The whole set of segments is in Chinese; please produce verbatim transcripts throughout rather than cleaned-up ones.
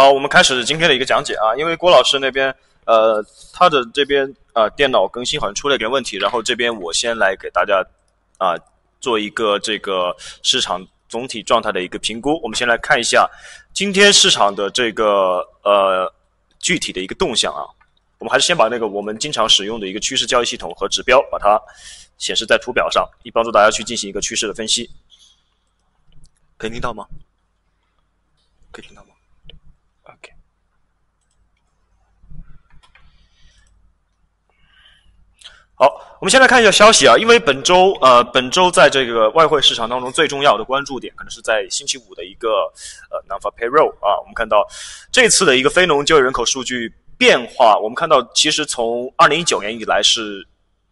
好，我们开始今天的一个讲解啊，因为郭老师那边呃他的这边呃电脑更新好像出了一点问题，然后这边我先来给大家啊、呃、做一个这个市场总体状态的一个评估。我们先来看一下今天市场的这个呃具体的一个动向啊。我们还是先把那个我们经常使用的一个趋势交易系统和指标把它显示在图表上，以帮助大家去进行一个趋势的分析。可以听到吗？可以听到吗 ？OK。好，我们先来看一下消息啊，因为本周呃，本周在这个外汇市场当中最重要的关注点，可能是在星期五的一个呃 Nafa p e r o l l 啊，我们看到这次的一个非农就业人口数据变化，我们看到其实从二零一九年以来是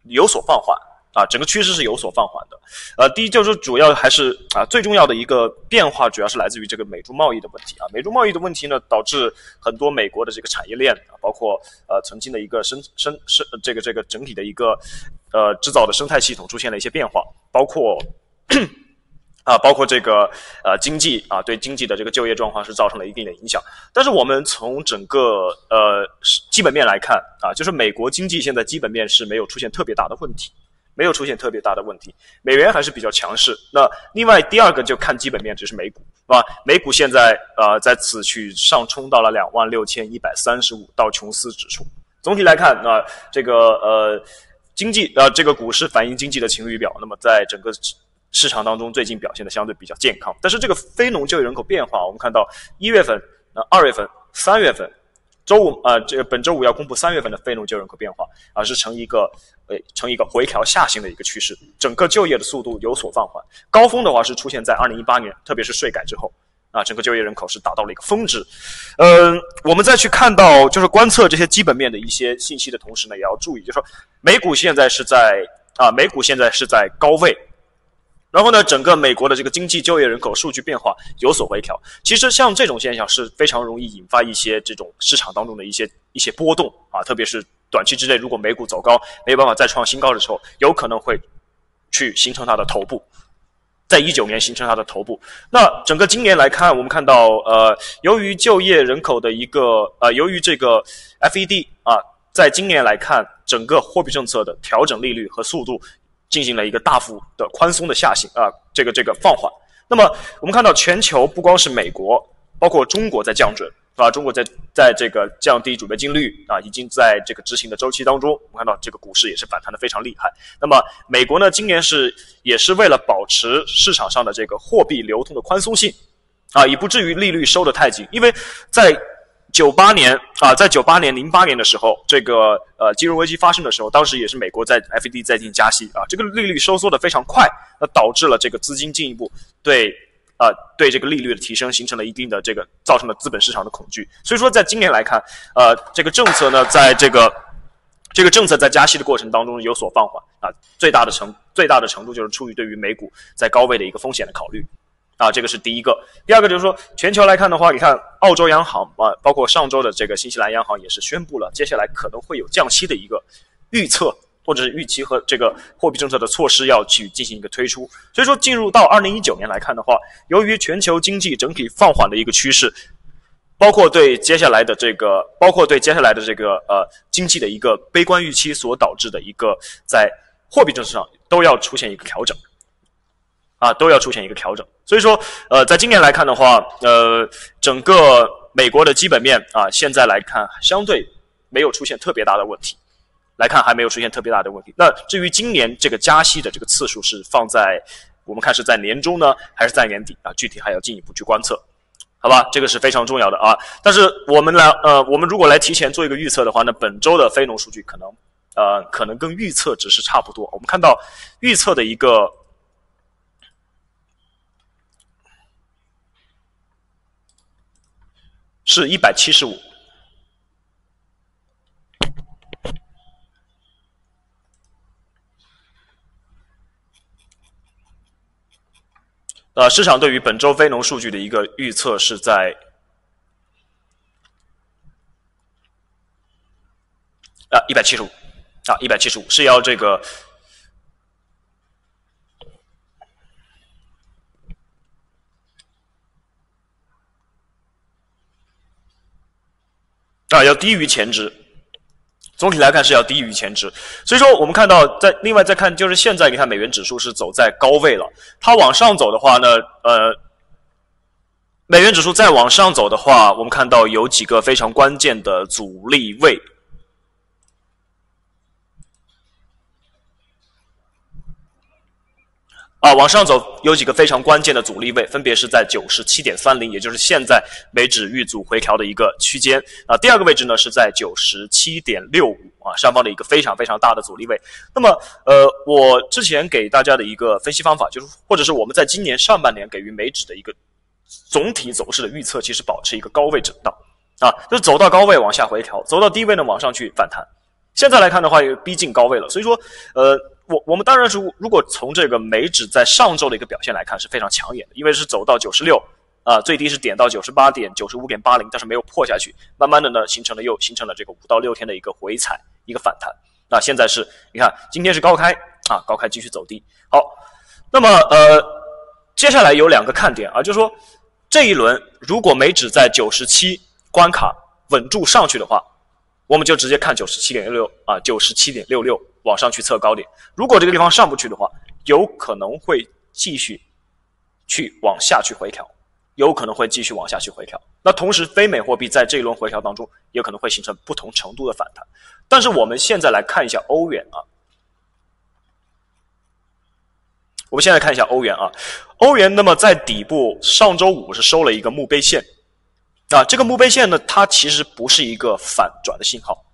有所放缓。啊，整个趋势是有所放缓的。呃，第一就是主要还是啊，最重要的一个变化，主要是来自于这个美中贸易的问题啊。美中贸易的问题呢，导致很多美国的这个产业链啊，包括呃曾经的一个生生生这个这个整体的一个呃制造的生态系统出现了一些变化，包括啊包括这个呃经济啊对经济的这个就业状况是造成了一定的影响。但是我们从整个呃基本面来看啊，就是美国经济现在基本面是没有出现特别大的问题。没有出现特别大的问题，美元还是比较强势。那另外第二个就看基本面，就是美股，是吧？美股现在呃在此去上冲到了 两万六千一百三十五 道琼斯指数。总体来看啊、呃，这个呃经济呃这个股市反映经济的晴雨表，那么在整个市场当中最近表现的相对比较健康。但是这个非农就业人口变化，我们看到一月份、呃、二月份、三月份。周五啊、呃，这个本周五要公布三月份的非农就业人口变化，而是呈一个呃呈一个回调下行的一个趋势，整个就业的速度有所放缓。高峰的话是出现在二零一八年，特别是税改之后啊，整个就业人口是达到了一个峰值。嗯、呃，我们再去看到就是观测这些基本面的一些信息的同时呢，也要注意，就是说美股现在是在啊，美股现在是在高位。然后呢，整个美国的这个经济就业人口数据变化有所回调。其实像这种现象是非常容易引发一些这种市场当中的一些一些波动啊，特别是短期之内，如果美股走高没有办法再创新高的时候，有可能会去形成它的头部，在一九年形成它的头部。那整个今年来看，我们看到呃，由于就业人口的一个呃，由于这个 F E D 啊，在今年来看整个货币政策的调整利率和速度。进行了一个大幅的宽松的下行啊，这个这个放缓。那么我们看到全球不光是美国，包括中国在降准啊，中国在在这个降低准备金率啊，已经在这个执行的周期当中，我们看到这个股市也是反弹的非常厉害。那么美国呢，今年是也是为了保持市场上的这个货币流通的宽松性啊，以不至于利率收得太紧，因为在九八年啊、呃，在九八年、零八年的时候，这个呃金融危机发生的时候，当时也是美国在 F E D 在进行加息啊，这个利率收缩的非常快，那导致了这个资金进一步对啊、呃、对这个利率的提升形成了一定的这个造成了资本市场的恐惧。所以说，在今年来看，呃，这个政策呢，在这个这个政策在加息的过程当中有所放缓啊，最大的程最大的程度就是出于对于美股在高位的一个风险的考虑。啊，这个是第一个。第二个就是说，全球来看的话，你看澳洲央行啊，包括上周的这个新西兰央行也是宣布了，接下来可能会有降息的一个预测，或者是预期和这个货币政策的措施要去进行一个推出。所以说，进入到二零一九年来看的话，由于全球经济整体放缓的一个趋势，包括对接下来的这个，包括对接下来的这个呃经济的一个悲观预期所导致的一个在货币政策上都要出现一个调整。啊，都要出现一个调整，所以说，呃，在今年来看的话，呃，整个美国的基本面啊，现在来看相对没有出现特别大的问题，来看还没有出现特别大的问题。那至于今年这个加息的这个次数是放在我们看是在年中呢，还是在年底啊？具体还要进一步去观测，好吧？这个是非常重要的啊。但是我们来，呃，我们如果来提前做一个预测的话，那本周的非农数据可能，呃，可能跟预测值是差不多。我们看到预测的一个。是一百七十五，呃，市场对于本周非农数据的一个预测是在，啊，一百七十五，啊，一百七十五是要这个。啊，要低于前值。总体来看是要低于前值，所以说我们看到在另外再看就是现在你看美元指数是走在高位了，它往上走的话呢，呃，美元指数再往上走的话，我们看到有几个非常关键的阻力位。 啊，往上走有几个非常关键的阻力位，分别是在 九十七点三零， 也就是现在美指遇阻回调的一个区间。啊，第二个位置呢是在 九十七点六五， 啊，上方的一个非常非常大的阻力位。那么，呃，我之前给大家的一个分析方法，就是或者是我们在今年上半年给予美指的一个总体走势的预测，其实保持一个高位震荡，啊，就是走到高位往下回调，走到低位呢往上去反弹。现在来看的话，也逼近高位了，所以说，呃。 我我们当然是，如果从这个美指在上周的一个表现来看是非常抢眼的，因为是走到 九十六， 啊，最低是点到 九十八点 九十五点八零， 但是没有破下去，慢慢的呢形成了又形成了这个五到六天的一个回踩，一个反弹。那现在是，你看今天是高开啊，高开继续走低。好，那么呃，接下来有两个看点啊，就是说这一轮如果美指在九十七关卡稳住上去的话，我们就直接看 九十七点六六 啊， 九十七点六六。 往上去测高点，如果这个地方上不去的话，有可能会继续去往下去回调，有可能会继续往下去回调。那同时，非美货币在这一轮回调当中，也可能会形成不同程度的反弹。但是我们现在来看一下欧元啊，我们现在看一下欧元啊，欧元那么在底部上周五是收了一个墓碑线，啊，这个墓碑线呢，它其实不是一个反转的信号。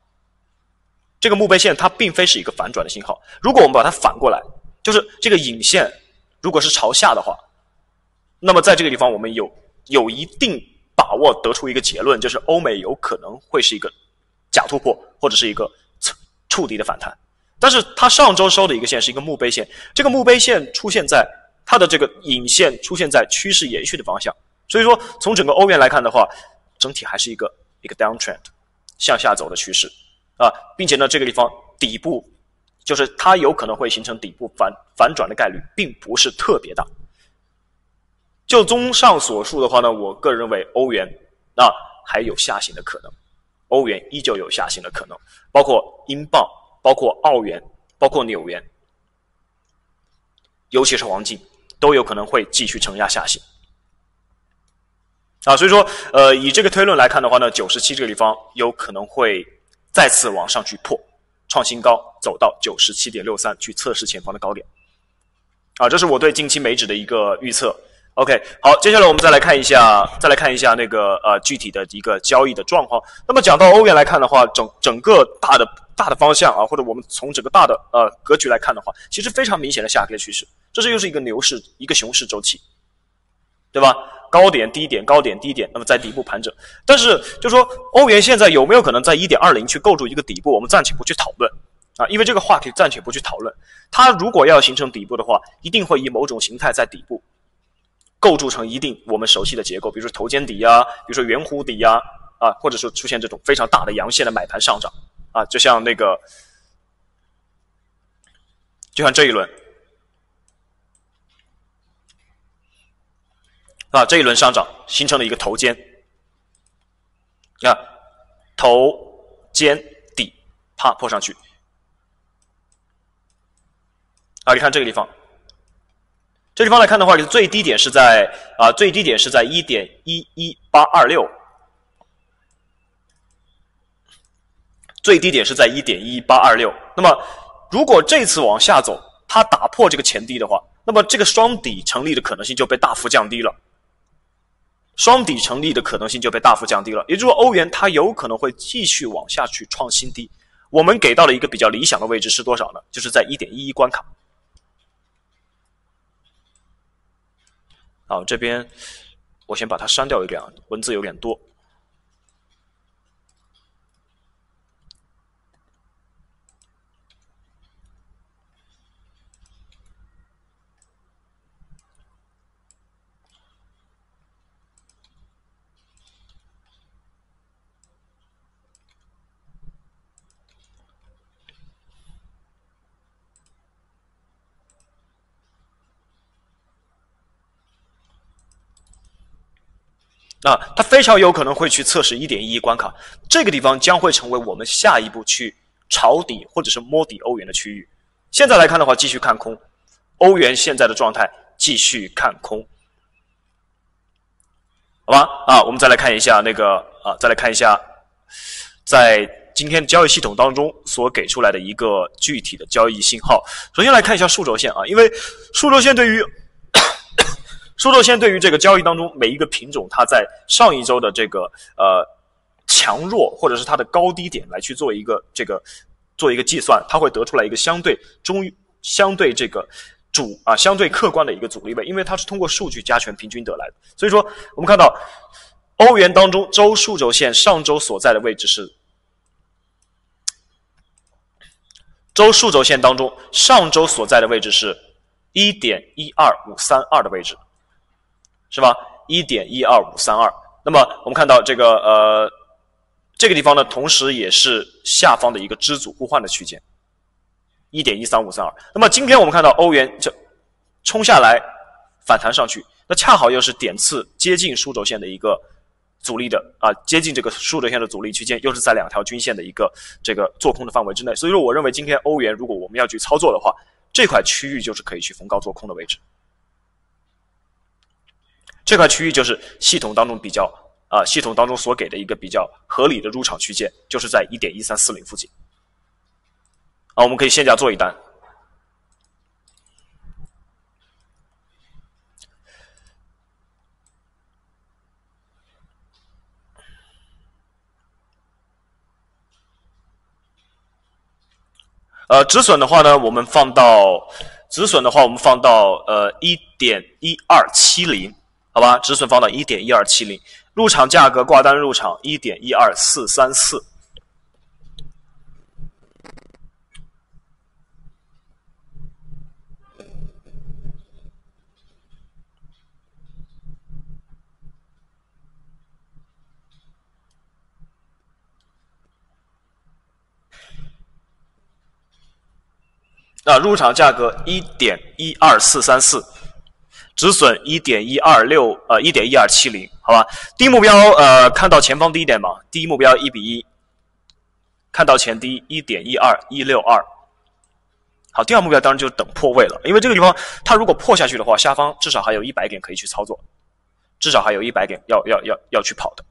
这个墓碑线它并非是一个反转的信号。如果我们把它反过来，就是这个影线如果是朝下的话，那么在这个地方我们有有一定把握得出一个结论，就是欧美有可能会是一个假突破或者是一个触底的反弹。但是它上周收的一个线是一个墓碑线，这个墓碑线出现在它的这个影线出现在趋势延续的方向，所以说从整个欧元来看的话，整体还是一个一个 downtrend 向下走的趋势。 啊，并且呢，这个地方底部就是它有可能会形成底部反反转的概率，并不是特别大。就综上所述的话呢，我个人认为欧元啊还有下行的可能，欧元依旧有下行的可能，包括英镑、包括澳元、包括纽元，尤其是黄金，都有可能会继续承压下行。 啊，所以说，呃，以这个推论来看的话呢， 九十七这个地方有可能会。 再次往上去破，创新高，走到 九十七点六三 去测试前方的高点。啊，这是我对近期美指的一个预测。OK， 好，接下来我们再来看一下，再来看一下那个呃具体的一个交易的状况。那么讲到欧元来看的话，整整个大的大的方向啊，或者我们从整个大的呃格局来看的话，其实非常明显的下跌趋势。这是又是一个牛市，一个熊市周期，对吧？ 高点、低点、高点、低点，那么在底部盘整。但是，就说欧元现在有没有可能在 一点二零 去构筑一个底部，我们暂且不去讨论啊，因为这个话题暂且不去讨论。它如果要形成底部的话，一定会以某种形态在底部构筑成一定我们熟悉的结构，比如说头肩底啊，比如说圆弧底啊，啊，或者说出现这种非常大的阳线的买盘上涨啊，就像那个，就像这一轮。 啊，这一轮上涨形成了一个头肩，啊，头肩底，啪破上去，啊，你看这个地方，这地方来看的话，最低点是在啊，最低点是在 一点一一八二六， 最低点是在 一点一八二六。那么如果这次往下走，它打破这个前低的话，那么这个双底成立的可能性就被大幅降低了。 双底成立的可能性就被大幅降低了，也就是说，欧元它有可能会继续往下去创新低。我们给到了一个比较理想的位置是多少呢？就是在 一点一一 关卡。好，这边我先把它删掉一点啊，文字有点多。那它非常有可能会去测试 一点一一 关卡，这个地方将会成为我们下一步去抄底或者是摸底欧元的区域。现在来看的话，继续看空，欧元现在的状态继续看空，好吧？啊，我们再来看一下那个啊，再来看一下在今天交易系统当中所给出来的一个具体的交易信号。首先来看一下数轴线啊，因为数轴线对于数轴线对于这个交易当中每一个品种，它在上一周的这个呃强弱或者是它的高低点来去做一个这个做一个计算，它会得出来一个相对中相对这个主啊相对客观的一个阻力位，因为它是通过数据加权平均得来的。所以说我们看到欧元当中周数轴线上周所在的位置是周数轴线当中上周所在的位置是 一点一二五三二 的位置。是吧 ？一点一二五三二。那么我们看到这个呃，这个地方呢，同时也是下方的一个知足互换的区间 ，一点一三五三二。那么今天我们看到欧元就冲下来，反弹上去，那恰好又是点次接近数轴线的一个阻力的啊、呃，接近这个数轴线的阻力区间，又是在两条均线的一个这个做空的范围之内。所以说，我认为今天欧元如果我们要去操作的话，这块区域就是可以去逢高做空的位置。这块区域就是系统当中比较啊、呃，系统当中所给的一个比较合理的入场区间，就是在 一点一三四零 附近。啊，我们可以限价做一单。呃，止损的话呢，我们放到止损的话，我们放到呃 一点一二七零。好吧，止损放到 一点一二七零， 入场价格挂单入场 一点一二四三四。 那入场价格 一点一二四三四， 止损 一点一二六， 呃 一点一二七零， 好吧，低目标呃看到前方低一点嘛，低目标一比一，看到前低 一点一二一六二， 好，第二目标当然就等破位了，因为这个地方它如果破下去的话，下方至少还有一百点可以去操作，至少还有一百点要要要要去跑的，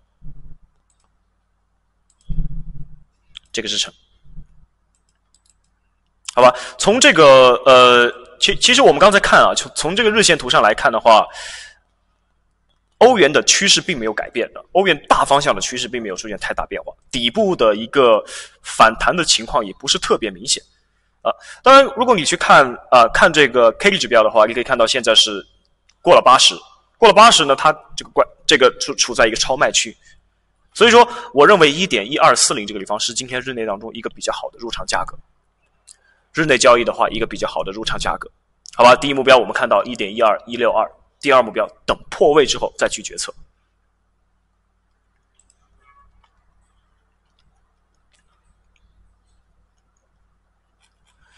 这个支撑，好吧，从这个呃。 其其实我们刚才看啊，从从这个日线图上来看的话，欧元的趋势并没有改变的，欧元大方向的趋势并没有出现太大变化，底部的一个反弹的情况也不是特别明显啊、呃。当然，如果你去看啊、呃、看这个 K D 指标的话，你可以看到现在是过了八十，过了八十呢，它这个关这个处处在一个超卖区，所以说我认为 一点一二四零 这个地方是今天日内当中一个比较好的入场价格。 日内交易的话，一个比较好的入场价格，好吧。第一目标我们看到 一点一二一六二， 第二目标等破位之后再去决策。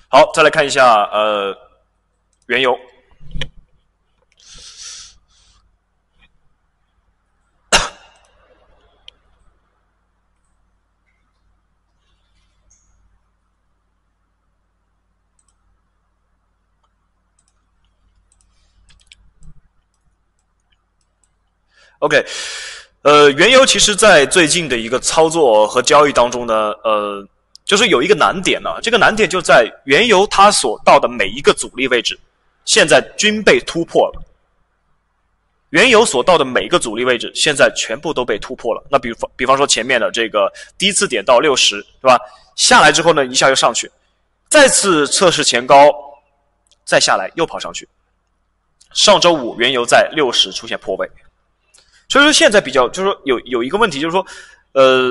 好，再来看一下呃原油，OK， 呃，原油其实在最近的一个操作和交易当中呢，呃，就是有一个难点呢、啊，这个难点就在原油它所到的每一个阻力位置，现在均被突破了。原油所到的每一个阻力位置，现在全部都被突破了。那比方比方说前面的这个低次点到 六十， 是吧？下来之后呢，一下又上去，再次测试前高，再下来又跑上去。上周五原油在 六十 出现破位。 所以说现在比较就是说有有一个问题就是说，呃，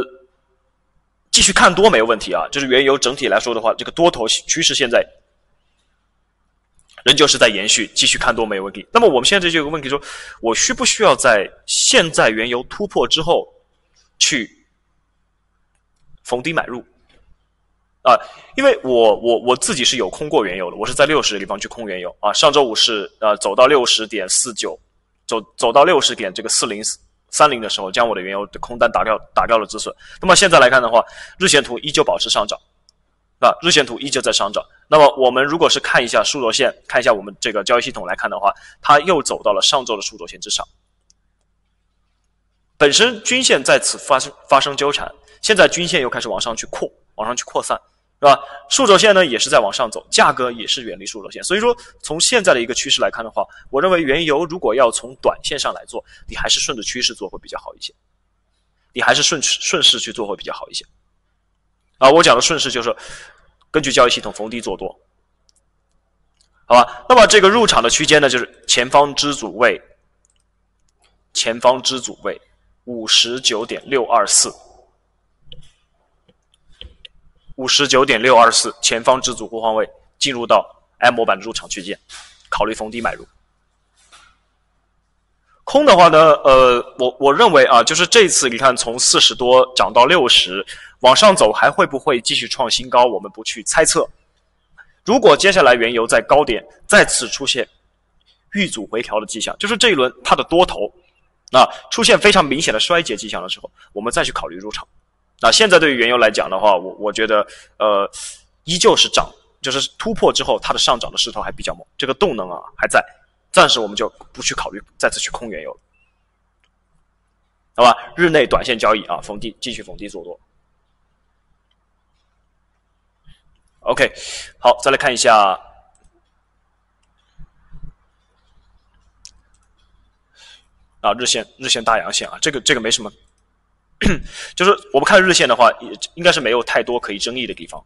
继续看多没有问题啊，就是原油整体来说的话，这个多头趋势现在仍旧是在延续，继续看多没有问题。那么我们现在就有个问题说，我需不需要在现在原油突破之后去逢低买入啊？因为我我我自己是有空过原油的，我是在六十的地方去空原油啊，上周五是呃走到 六十点四九。 走走到 六十点这个 40三零的时候，将我的原油的空单打掉打掉了止损。那么现在来看的话，日线图依旧保持上涨，啊，日线图依旧在上涨。那么我们如果是看一下数轴线，看一下我们这个交易系统来看的话，它又走到了上周的数轴线之上。本身均线在此发生发生纠缠，现在均线又开始往上去扩，往上去扩散，是吧？数轴线呢也是在往上走，价格也是远离数轴线。所以说，从现在的一个趋势来看的话，我认为原油如果要从短线上来做，你还是顺着趋势做会比较好一些，你还是顺顺势去做会比较好一些。啊，我讲的顺势就是根据交易系统逢低做多，好吧？那么这个入场的区间呢，就是前方支阻位，前方支阻位。五十九点六二四 五十九点六二四前方支阻互换位，进入到 M 模板的入场区间，考虑逢低买入。空的话呢，呃，我我认为啊，就是这次你看从四十多涨到六十，往上走还会不会继续创新高，我们不去猜测。如果接下来原油在高点再次出现遇阻回调的迹象，就是这一轮它的多头那出现非常明显的衰竭迹象的时候，我们再去考虑入场。那现在对于原油来讲的话，我我觉得呃依旧是涨，就是突破之后它的上涨的势头还比较猛，这个动能啊还在，暂时我们就不去考虑再次去空原油了，好吧？日内短线交易啊，逢低继续逢低做多。OK， 好，再来看一下。啊，日线日线大阳线啊，这个这个没什么，就是我们看日线的话，也应该是没有太多可以争议的地方。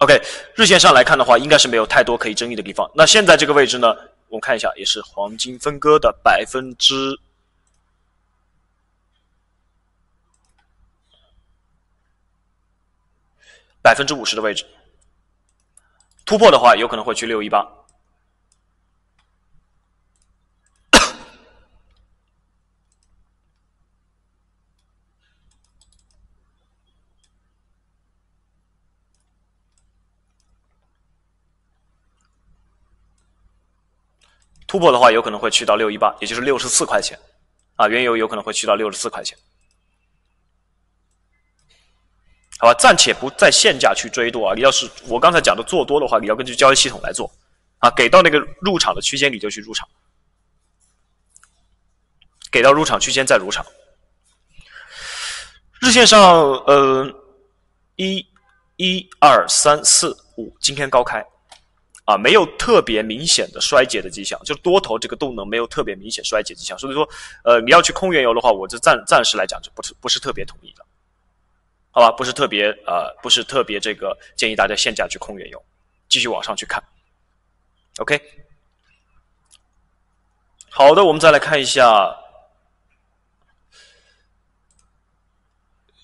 OK， 日线上来看的话，应该是没有太多可以争议的地方。那现在这个位置呢，我们看一下，也是黄金分割的百分之。百分之五十的位置，突破的话有可能会去六一八。突破的话有可能会去到六一八，也就是六十四块钱啊，原油有可能会去到六十四块钱。好吧，暂且不在现价去追多啊！你要是我刚才讲的做多的话，你要根据交易系统来做啊，给到那个入场的区间你就去入场，给到入场区间再入场。日线上，呃，一、一、二、三、四、五，今天高开啊，没有特别明显的衰竭的迹象，就多头这个动能没有特别明显衰竭迹象，所以说，呃，你要去空原油的话，我就暂暂时来讲就不是不是特别同意的。好吧，不是特别呃，不是特别这个建议大家现价去空原油，继续往上去看。OK， 好的，我们再来看一下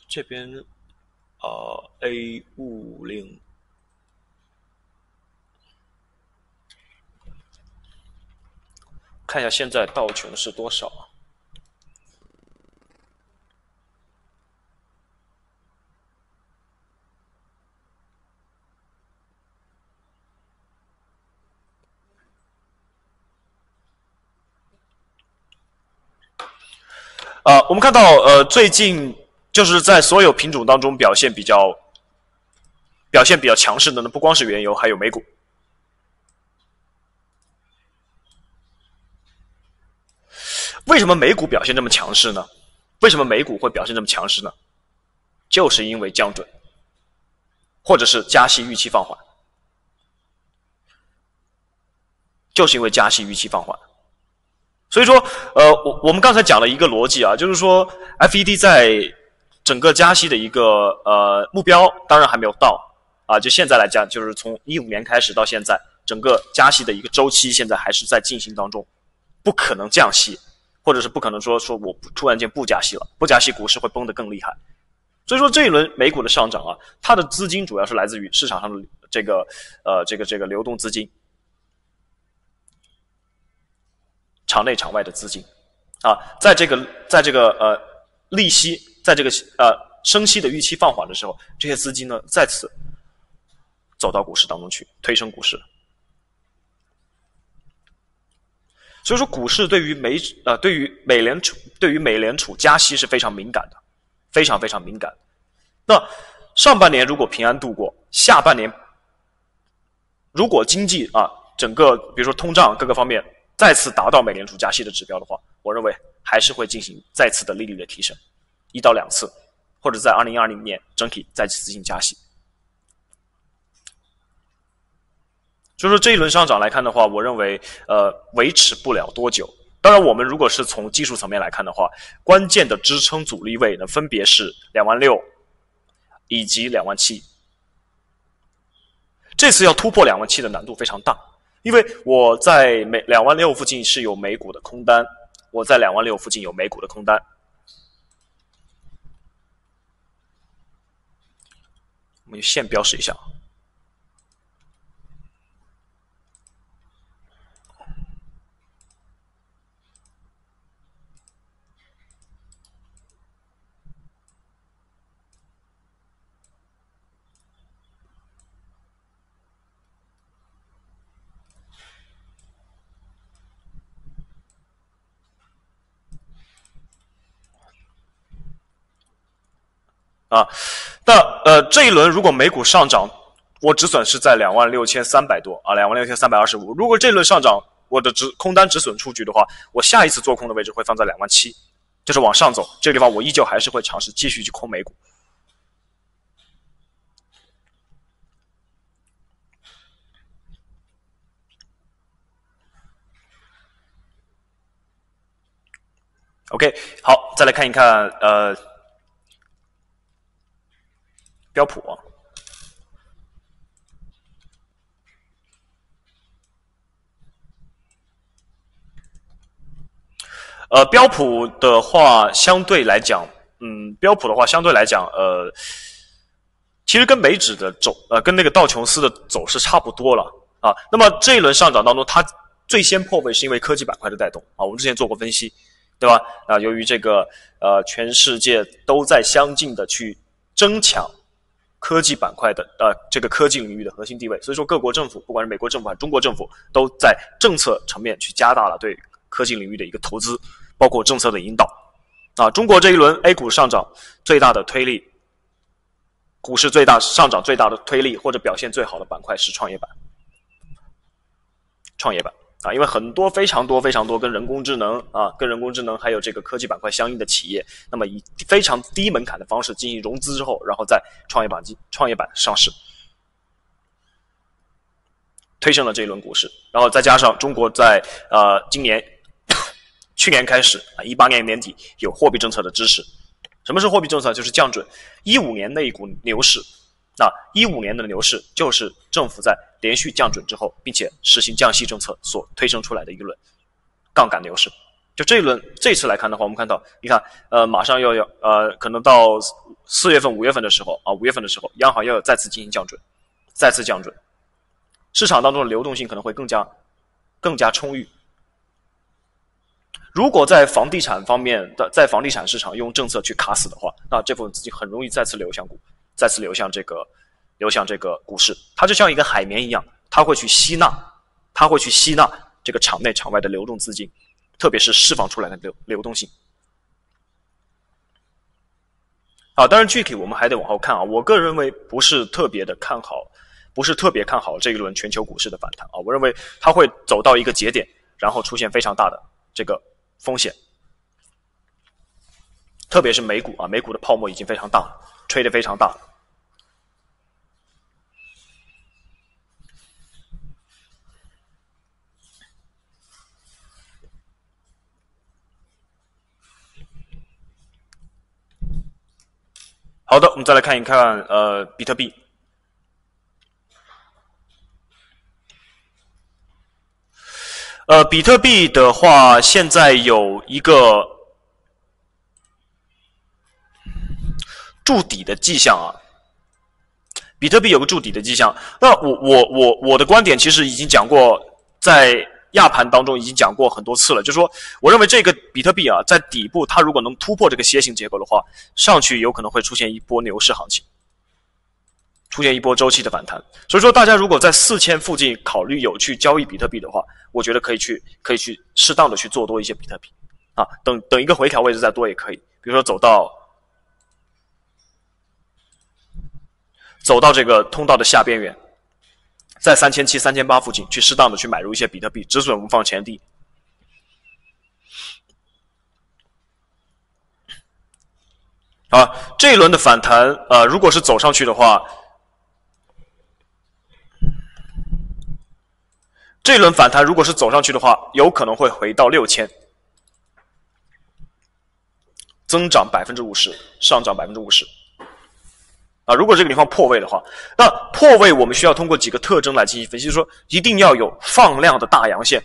这边呃 A 五零， 看一下现在道琼是多少啊？呃，我们看到，呃，最近就是在所有品种当中表现比较表现比较强势的呢，不光是原油，还有美股。为什么美股表现这么强势呢？为什么美股会表现这么强势呢？就是因为降准，或者是加息预期放缓，就是因为加息预期放缓。所以说，呃，我我们刚才讲了一个逻辑啊，就是说 ，F E D 在整个加息的一个呃目标，当然还没有到啊。就现在来讲，就是从一五年开始到现在，整个加息的一个周期现在还是在进行当中，不可能降息，或者是不可能说说我突然间不加息了，不加息股市会崩得更厉害。所以说这一轮美股的上涨啊，它的资金主要是来自于市场上的这个呃这个这个流动资金。场内场外的资金，啊，在这个在这个呃利息，在这个呃升息的预期放缓的时候，这些资金呢再次走到股市当中去，推升股市。所以说，股市对于美呃对于美联储对于美联储加息是非常敏感的，非常非常敏感。那上半年如果平安度过，下半年如果经济啊整个比如说通胀各个方面再次达到美联储加息的指标的话，我认为还是会进行再次的利率的提升，一到两次，或者在二零二零年整体再次进行加息。所以说这一轮上涨来看的话，我认为呃维持不了多久。当然我们如果是从技术层面来看的话，关键的支撑阻力位呢分别是两万六以及两万七。这次要突破两万七的难度非常大，因为我在两万六附近是有美股的空单，我在两万六附近有美股的空单。我们线标示一下。啊，那呃这一轮如果美股上涨，我止损是在两万六千三百多啊 ,两万六千三百二十五。如果这一轮上涨我的止空单止损出局的话，我下一次做空的位置会放在两万七，就是往上走，这个地方我依旧还是会尝试继续去空美股。OK， 好，再来看一看呃标普啊，呃，标普的话，相对来讲，嗯，标普的话，相对来讲，呃，其实跟美指的走，呃，跟那个道琼斯的走势差不多了啊。那么这一轮上涨当中，它最先破位是因为科技板块的带动啊，我们之前做过分析，对吧？啊，由于这个呃，全世界都在相近的去争抢科技板块的呃这个科技领域的核心地位，所以说各国政府，不管是美国政府还是中国政府，都在政策层面去加大了对科技领域的一个投资，包括政策的引导。啊，中国这一轮 A 股上涨最大的推力，股市最大上涨最大的推力或者表现最好的板块是创业板，创业板啊，因为很多非常多非常多跟人工智能啊，跟人工智能还有这个科技板块相应的企业，那么以非常低门槛的方式进行融资之后，然后在创业板创业板上市，推升了这一轮股市。然后再加上中国在呃今年去年开始啊，一八年年底有货币政策的支持。什么是货币政策？就是降准。一五年那一股牛市，那一五年的牛市就是政府在连续降准之后，并且实行降息政策所推升出来的一轮杠杆牛市。就这一轮，这次来看的话，我们看到，你看，呃，马上要要呃，可能到四月份、五月份的时候啊，五月份的时候，央行要有再次进行降准，再次降准，市场当中的流动性可能会更加更加充裕。如果在房地产方面的，在房地产市场用政策去卡死的话，那这部分资金很容易再次流向股，再次流向这个。流向这个股市，它就像一个海绵一样，它会去吸纳，它会去吸纳这个场内场外的流动资金，特别是释放出来的流流动性。啊，当然具体我们还得往后看啊。我个人认为不是特别的看好，不是特别看好这一轮全球股市的反弹啊。我认为它会走到一个节点，然后出现非常大的这个风险，特别是美股啊，美股的泡沫已经非常大了，吹得非常大了。好的，我们再来看一看，呃，比特币。呃，比特币的话，现在有一个筑底的迹象啊。比特币有个筑底的迹象。那我我我我的观点其实已经讲过，在亚盘当中已经讲过很多次了，就是说我认为这个比特币啊，在底部它如果能突破这个楔形结构的话，上去有可能会出现一波牛市行情，出现一波周期的反弹。所以说大家如果在四千附近考虑有去交易比特币的话，我觉得可以去可以去适当的去做多一些比特币啊，等等一个回调位置再多也可以，比如说走到走到这个通道的下边缘，在三千七、三千八附近去适当的去买入一些比特币，止损无放前低。啊，这一轮的反弹，呃，如果是走上去的话，这一轮反弹如果是走上去的话，有可能会回到 六千， 增长 百分之五十， 上涨 百分之五十。啊，如果这个地方破位的话，那破位我们需要通过几个特征来进行分析，就是说一定要有放量的大阳线，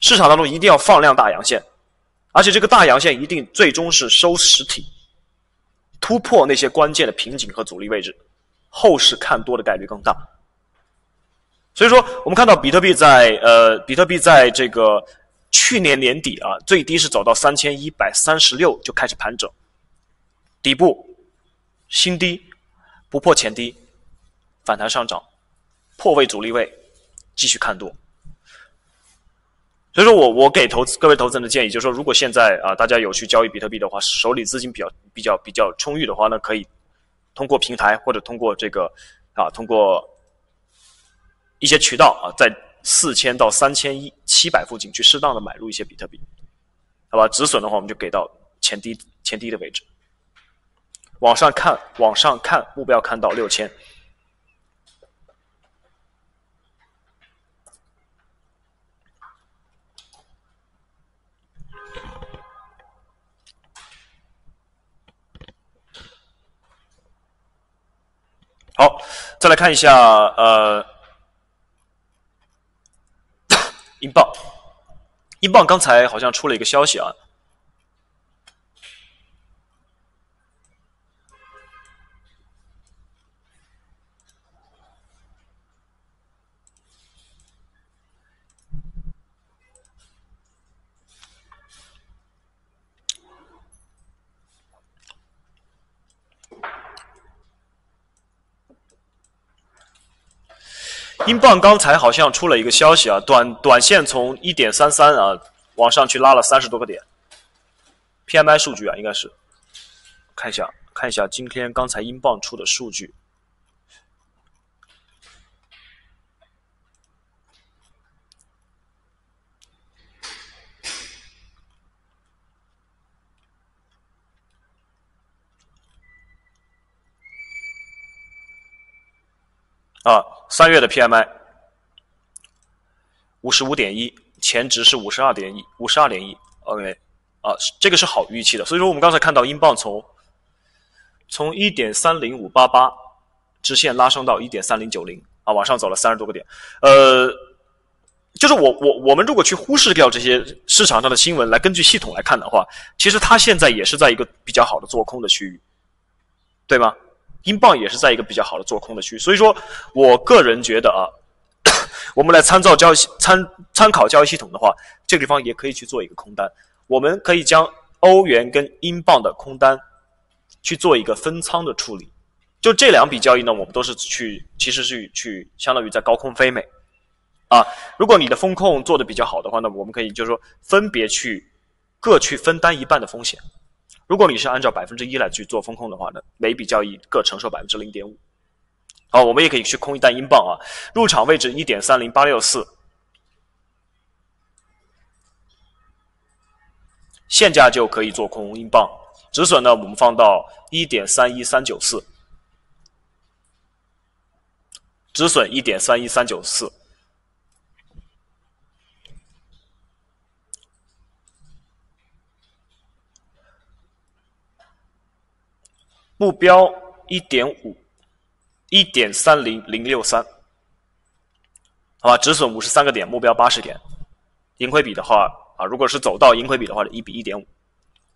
市场当中一定要放量大阳线，而且这个大阳线一定最终是收实体，突破那些关键的瓶颈和阻力位置，后市看多的概率更大。所以说，我们看到比特币在呃，比特币在这个去年年底啊，最低是走到三千一百三十六就开始盘整，底部新低。不破前低，反弹上涨，破位阻力位，继续看多。所以说我我给投资各位投资人的建议就是说，如果现在啊大家有去交易比特币的话，手里资金比较比较比较充裕的话呢，可以通过平台或者通过这个啊通过一些渠道啊，在四千到三千七百附近去适当的买入一些比特币，好吧？止损的话我们就给到前低前低的位置。往上看，往上看，目标看到六千。好，再来看一下呃，英镑，英镑刚才好像出了一个消息啊。英镑刚才好像出了一个消息啊，短短线从 一点三三 啊往上去拉了三十多个点 ，P M I 数据啊应该是，看一下看一下今天刚才英镑出的数据，啊。三月的 P M I 五十五点一， 前值是 五十二点一 五十二点一 OK 啊，这个是好预期的。所以说我们刚才看到英镑从从 一点三零五八八 直线拉升到 一点三零九零 啊，往上走了三十多个点。呃就是我我我们如果去忽视掉这些市场上的新闻，来根据系统来看的话，其实它现在也是在一个比较好的做空的区域，对吗？英镑也是在一个比较好的做空的区域，所以说我个人觉得啊，我们来参照交易参参考交易系统的话，这个地方也可以去做一个空单。我们可以将欧元跟英镑的空单去做一个分仓的处理。就这两笔交易呢，我们都是去其实是去相当于在高空非美啊。如果你的风控做的比较好的话呢，我们可以就是说分别去各去分担一半的风险。如果你是按照 百分之一 来去做风控的话呢，每笔交易各承受 百分之零点五。 好，我们也可以去空一单英镑啊，入场位置 一点三零八六四， 现价就可以做空英镑，止损呢我们放到 一点三一三九四， 止损 一点三一三九四，目标 一点五 一点三零零六三， 好吧，止损五十三个点，目标八十点。盈亏比的话啊，如果是走到盈亏比的话，一比一点五。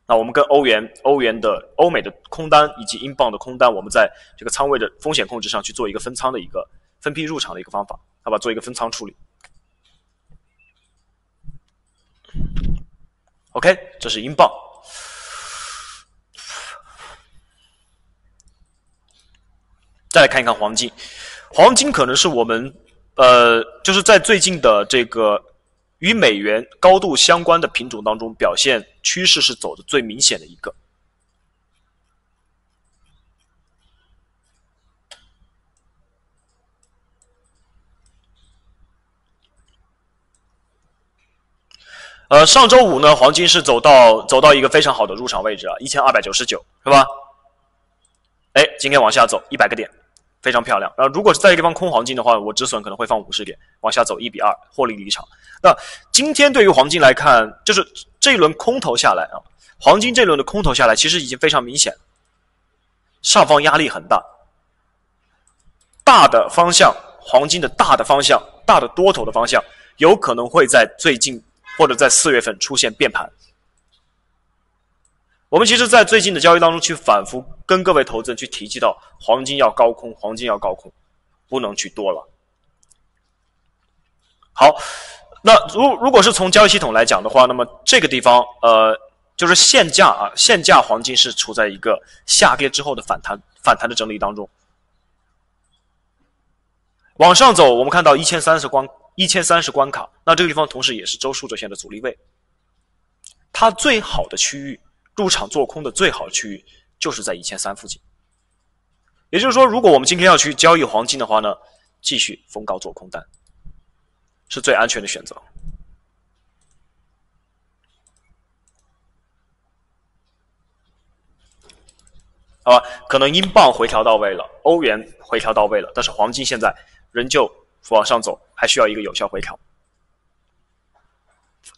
那我们跟欧元欧元的欧美的空单以及英镑的空单，我们在这个仓位的风险控制上去做一个分仓的一个分批入场的一个方法，好吧，做一个分仓处理。OK， 这是英镑。再来看一看黄金，黄金可能是我们呃，就是在最近的这个与美元高度相关的品种当中，表现趋势是走的最明显的一个。呃，上周五呢，黄金是走到走到一个非常好的入场位置啊， 一千二百九十九是吧？哎，今天往下走一百个点，非常漂亮。然后如果是在这个地方空黄金的话，我止损可能会放五十点，往下走一比二，获利离场。那今天对于黄金来看，就是这一轮空头下来啊，黄金这一轮的空头下来其实已经非常明显，上方压力很大，大的方向，黄金的大的方向，大的多头的方向，有可能会在最近。或者在四月份出现变盘，我们其实，在最近的交易当中去反复跟各位投资人去提及到，黄金要高空，黄金要高空，不能去多了。好，那如如果是从交易系统来讲的话，那么这个地方，呃，就是现价啊，现价黄金是处在一个下跌之后的反弹，反弹的整理当中。往上走，我们看到一千三十关。一千三十关卡，那这个地方同时也是周数折线的阻力位，它最好的区域，入场做空的最好的区域就是在一千三附近。也就是说，如果我们今天要去交易黄金的话呢，继续逢高做空单，是最安全的选择。好吧，可能英镑回调到位了，欧元回调到位了，但是黄金现在仍旧往上走，还需要一个有效回调。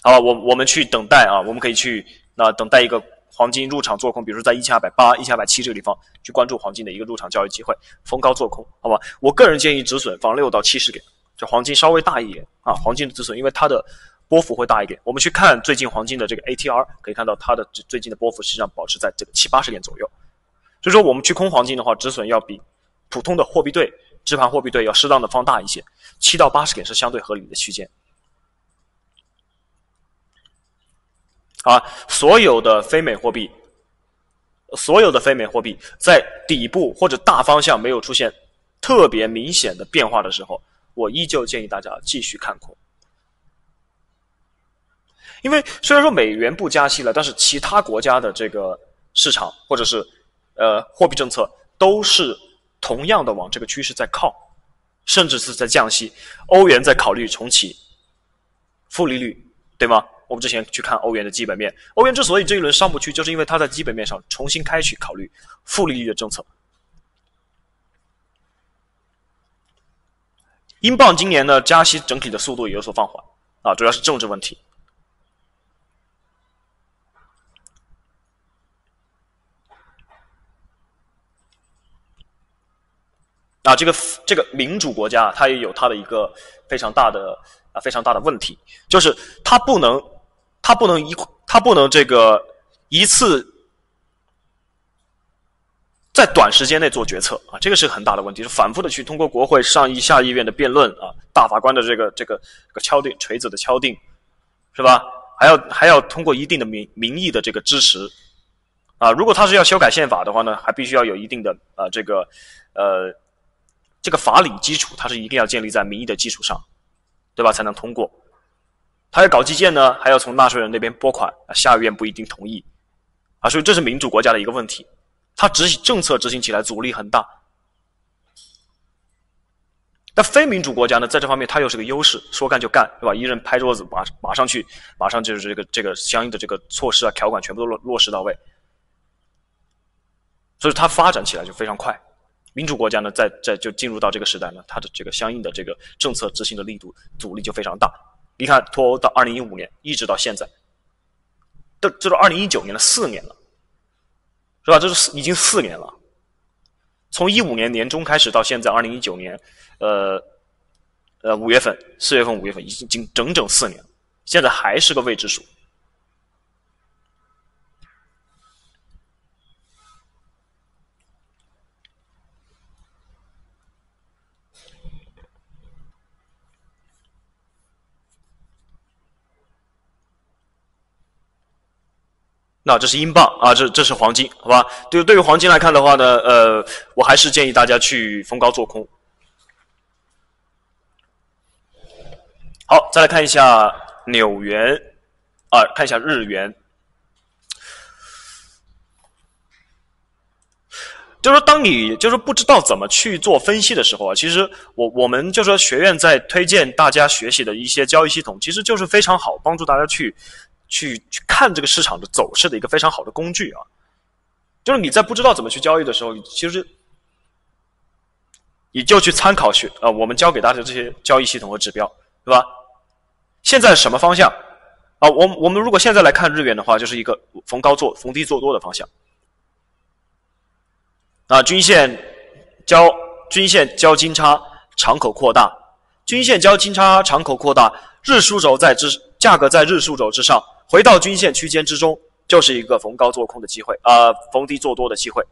好，我我们去等待啊，我们可以去那、呃、等待一个黄金入场做空，比如说在一千二百八十、一千二百七十这个地方去关注黄金的一个入场交易机会，逢高做空，好吧？我个人建议止损放六到七十点，这黄金稍微大一点啊，黄金的止损，因为它的波幅会大一点。我们去看最近黄金的这个 A T R， 可以看到它的最近的波幅实际上保持在这个七八十点左右。所以说，我们去空黄金的话，止损要比普通的货币对。支盘货币对要适当的放大一些， 七到八十点是相对合理的区间啊。所有的非美货币所有的非美货币在底部或者大方向没有出现特别明显的变化的时候，我依旧建议大家继续看空。因为虽然说美元不加息了，但是其他国家的这个市场或者是呃货币政策都是同样的往这个趋势在靠，甚至是在降息。欧元在考虑重启负利率，对吗？我们之前去看欧元的基本面，欧元之所以这一轮上不去，就是因为它在基本面上重新开始考虑负利率的政策。英镑今年呢，加息整体的速度也有所放缓啊，主要是政治问题。啊，这个这个民主国家，它也有它的一个非常大的啊非常大的问题，就是它不能，它不能一它不能这个一次在短时间内做决策啊，这个是很大的问题，是反复的去通过国会上议下议院的辩论啊，大法官的这个这个这个敲定，锤子的敲定，是吧？还要还要通过一定的民民意的这个支持啊，如果它是要修改宪法的话呢，还必须要有一定的啊这个呃。这个法理基础它是一定要建立在民意的基础上，对吧？才能通过。他要搞基建呢，还要从纳税人那边拨款，下议院不一定同意啊，所以这是民主国家的一个问题，它执行政策执行起来阻力很大。但非民主国家呢，在这方面它又是个优势，说干就干，对吧？一人拍桌子，马马上去，马上就是这个这个相应的这个措施啊条款全部都落落实到位，所以它发展起来就非常快。民主国家呢，在在就进入到这个时代呢，它的这个相应的这个政策执行的力度阻力就非常大。你看脱欧到二零一五年一直到现在，这这都二零一九年了，四年了，是吧？这是已经四年了，从一五年年中开始到现在二零一九年，呃呃五月份、四月份、五月份，已经整整四年了，现在还是个未知数。那这是英镑啊，这这是黄金，好吧？对，对于黄金来看的话呢，呃，我还是建议大家去逢高做空。好，再来看一下纽元，啊，看一下日元。 就是当你就是不知道怎么去做分析的时候啊，其实我我们就说学院在推荐大家学习的一些交易系统，其实就是非常好帮助大家去去去看这个市场的走势的一个非常好的工具啊。就是你在不知道怎么去交易的时候，其实你就去参考学啊、呃，我们教给大家这些交易系统和指标，对吧？现在什么方向啊？我我们如果现在来看日元的话，就是一个逢高做逢低做多的方向。 啊，均线交均线交金叉敞口扩大，均线交金叉敞口扩大，日枢轴在之价格在日枢轴之上，回到均线区间之中，就是一个逢高做空的机会啊、呃，逢低做多的机会。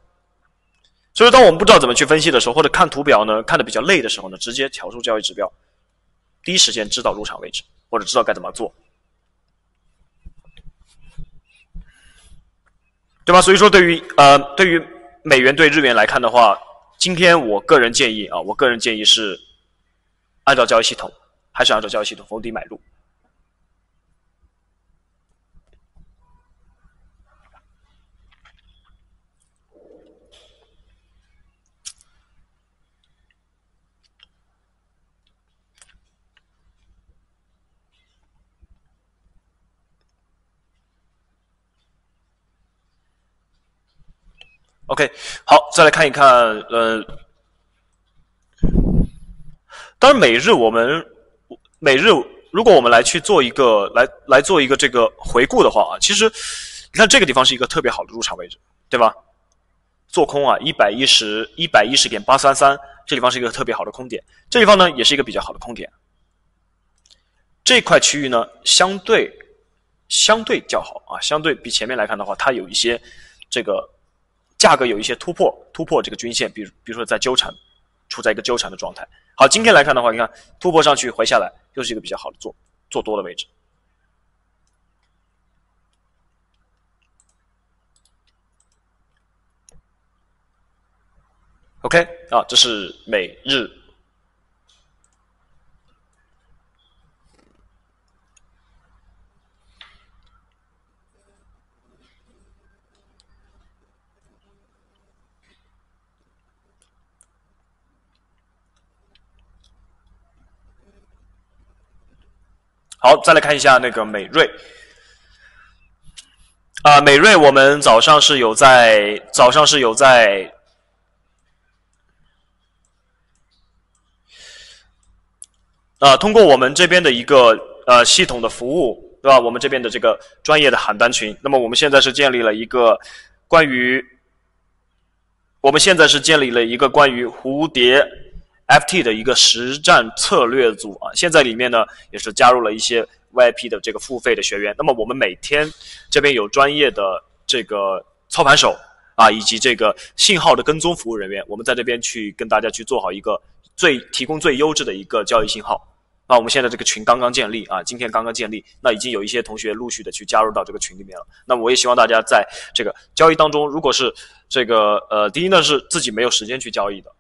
所以，当我们不知道怎么去分析的时候，或者看图表呢，看的比较累的时候呢，直接调出交易指标，第一时间知道入场位置，或者知道该怎么做，对吧？所以说对，对于呃，对于 美元对日元来看的话，今天我个人建议啊，我个人建议是按照交易系统，还是按照交易系统逢低买入。OK， 好，再来看一看，呃，当然每日我们每日如果我们来去做一个来来做一个这个回顾的话啊，其实你看这个地方是一个特别好的入场位置，对吧？做空啊， 一百一十点八三三，这地方是一个特别好的空点，这地方呢也是一个比较好的空点，这块区域呢相对相对较好啊，相对比前面来看的话，它有一些这个。 价格有一些突破，突破这个均线，比如比如说在纠缠，处在一个纠缠的状态。好，今天来看的话，你看突破上去回下来，又是一个比较好的做做多的位置。OK， 啊，这是美日。 好，再来看一下那个美瑞，啊、呃，美瑞我们早上是有在早上是有在，啊、呃，通过我们这边的一个呃系统的服务，对吧？我们这边的这个专业的喊单群，那么我们现在是建立了一个关于，我们现在是建立了一个关于蝴蝶 F T 的一个实战策略组啊，现在里面呢也是加入了一些 V I P 的这个付费的学员。那么我们每天这边有专业的这个操盘手啊，以及这个信号的跟踪服务人员，我们在这边去跟大家去做好一个最提供最优质的一个交易信号。那我们现在这个群刚刚建立啊，今天刚刚建立，那已经有一些同学陆续的去加入到这个群里面了。那么我也希望大家在这个交易当中，如果是这个呃，第一呢是自己没有时间去交易的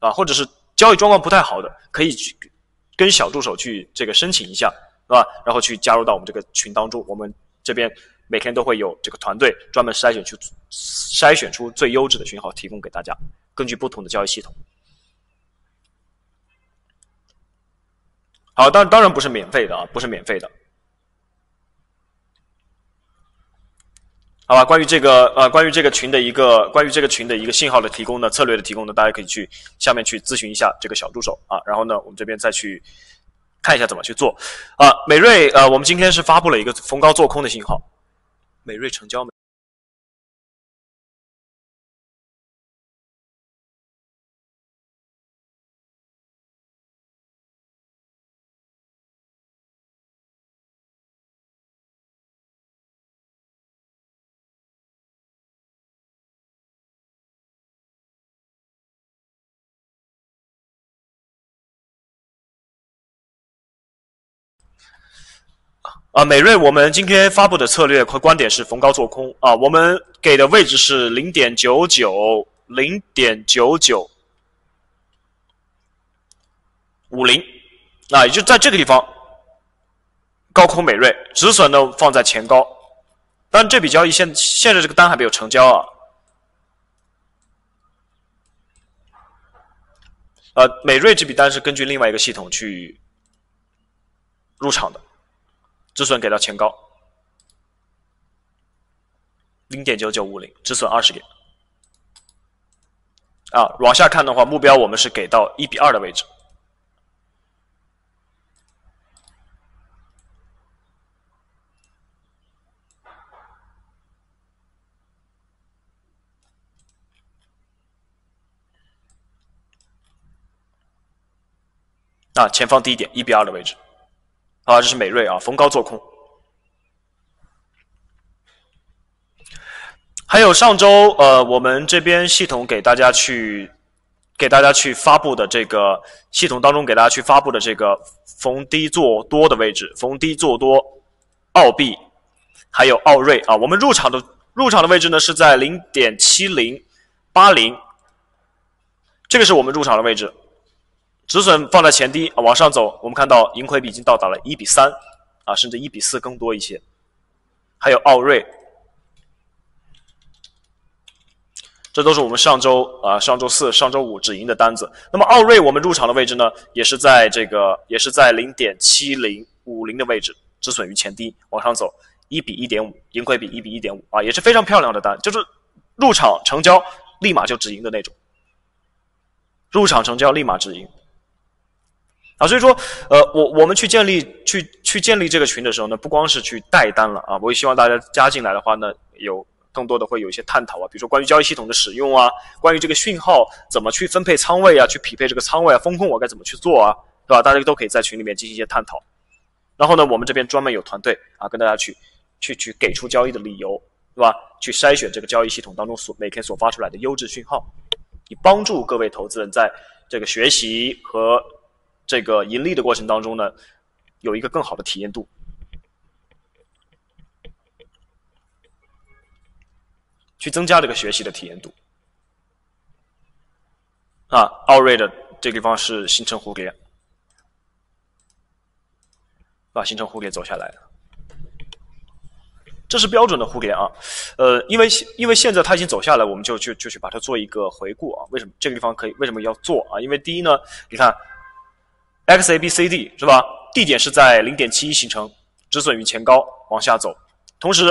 啊，或者是 交易状况不太好的，可以去跟小助手去这个申请一下，是吧？然后去加入到我们这个群当中。我们这边每天都会有这个团队专门筛选出筛选出最优质的讯号，提供给大家，根据不同的交易系统。好，当当然不是免费的啊，不是免费的。好吧，关于这个呃，关于这个群的一个关于这个群的一个信号的提供呢，策略的提供呢，大家可以去下面去咨询一下这个小助手啊，然后呢，我们这边再去看一下怎么去做啊。美瑞呃，我们今天是发布了一个逢高做空的信号，美瑞成交没？啊，美瑞我们今天发布的策略和观点是逢高做空啊，我们给的位置是 零点九九 零点九九五零啊，也就在这个地方高空美瑞，止损呢放在前高，但这笔交易现现在这个单还没有成交啊。呃，美瑞这笔单是根据另外一个系统去入场的。止损给到前高 零点九九五零， 止损二十点啊，往下看的话，目标我们是给到一比二的位置啊，前方低点一比二的位置啊，这是美瑞啊，逢高做空。还有上周呃，我们这边系统给大家去给大家去发布的这个系统当中给大家去发布的这个逢低做多的位置，逢低做多澳币还有澳瑞啊，我们入场的入场的位置呢是在 零点七零八零， 这个是我们入场的位置。止损放在前低啊，往上走，我们看到盈亏比已经到达了一比三啊，甚至一比四更多一些。还有奥瑞，这都是我们上周啊、上周四、上周五止盈的单子。那么奥瑞我们入场的位置呢，也是在这个，也是在 零点七零五零 的位置，止损于前低，往上走一比一点五，盈亏比一比一点五啊，也是非常漂亮的单，就是入场成交立马就止盈的那种，入场成交立马止盈。啊，所以说，呃，我我们去建立去去建立这个群的时候呢，不光是去带单了啊，我也希望大家加进来的话呢，有更多的会有一些探讨啊，比如说关于交易系统的使用啊，关于这个讯号怎么去分配仓位啊，去匹配这个仓位啊，风控我该怎么去做啊，对吧？大家都可以在群里面进行一些探讨。然后呢，我们这边专门有团队啊，跟大家去去去给出交易的理由，对吧？去筛选这个交易系统当中所每天所发出来的优质讯号，以帮助各位投资人在这个学习和这个盈利的过程当中呢，有一个更好的体验度去增加这个学习的体验度啊，奥瑞的这个地方是形成蝴蝶啊，形成蝴蝶走下来了，这是标准的蝴蝶啊，呃，因为因为现在它已经走下来，我们就就就去把它做一个回顾啊，为什么这个地方可以，为什么要做啊？因为第一呢，你看X A B C D 是吧？地点是在 零点七一 形成，止损于前高，往下走。同时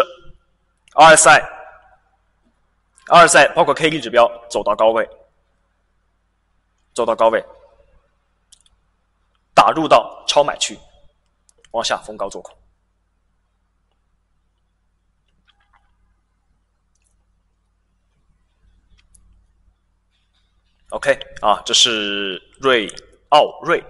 ，R S I、R S I 包括 K D 指标走到高位，走到高位，打入到超买区，往下逢高做空。OK 啊，这是瑞奥瑞。